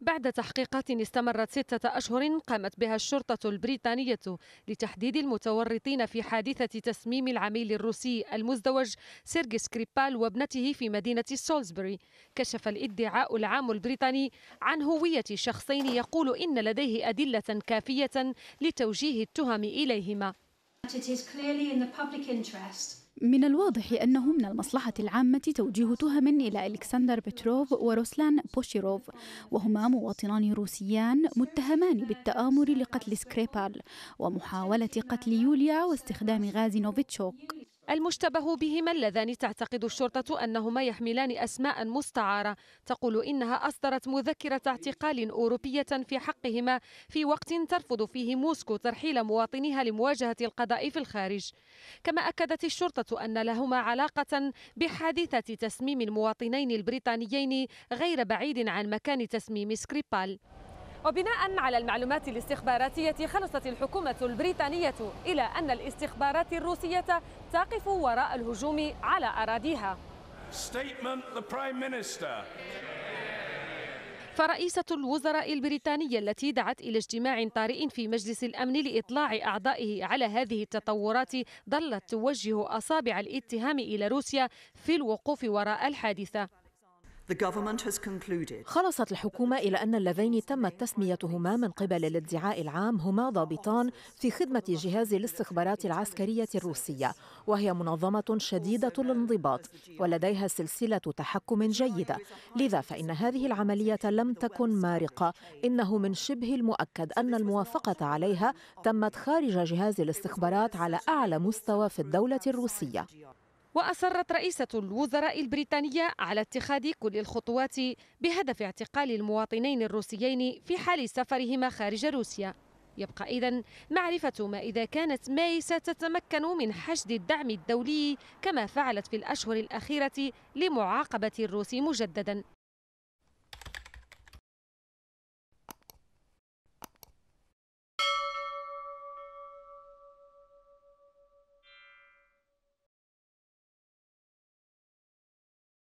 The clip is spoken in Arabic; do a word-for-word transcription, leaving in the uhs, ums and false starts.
بعد تحقيقات استمرت ستة أشهر قامت بها الشرطة البريطانية لتحديد المتورطين في حادثة تسميم العميل الروسي المزدوج سيرغي سكريبال وابنته في مدينة سولسبري. كشف الادعاء العام البريطاني عن هوية شخصين يقول إن لديه أدلة كافية لتوجيه التهم إليهما. من الواضح أنه من المصلحة العامة توجيه تهم إلى ألكسندر بتروف وروسلان بوشيروف، وهما مواطنان روسيان متهمان بالتآمر لقتل سكريبال ومحاولة قتل يوليا واستخدام غاز نوفيتشوك. المشتبه بهما اللذان تعتقد الشرطة أنهما يحملان أسماء مستعارة تقول إنها أصدرت مذكرة اعتقال أوروبية في حقهما في وقت ترفض فيه موسكو ترحيل مواطنيها لمواجهة القضاء في الخارج. كما أكدت الشرطة أن لهما علاقة بحادثة تسميم المواطنين البريطانيين غير بعيد عن مكان تسميم سكريبال. وبناء على المعلومات الاستخباراتية خلصت الحكومة البريطانية إلى أن الاستخبارات الروسية تقف وراء الهجوم على أراضيها. فرئيسة الوزراء البريطانية التي دعت إلى اجتماع طارئ في مجلس الأمن لإطلاع أعضائه على هذه التطورات ظلت توجه أصابع الاتهام إلى روسيا في الوقوف وراء الحادثة. خلصت الحكومة إلى أن اللذين تمت تسميتهما من قبل الادعاء العام هما ضابطان في خدمة جهاز الاستخبارات العسكرية الروسية، وهي منظمة شديدة الانضباط ولديها سلسلة تحكم جيدة، لذا فإن هذه العملية لم تكن مارقة، إنه من شبه المؤكد أن الموافقة عليها تمت خارج جهاز الاستخبارات على أعلى مستوى في الدولة الروسية. وأصرت رئيسة الوزراء البريطانية على اتخاذ كل الخطوات بهدف اعتقال المواطنين الروسيين في حال سفرهما خارج روسيا. يبقى إذن معرفة ما إذا كانت ماي ستتمكن من حشد الدعم الدولي كما فعلت في الأشهر الأخيرة لمعاقبة الروس مجددا.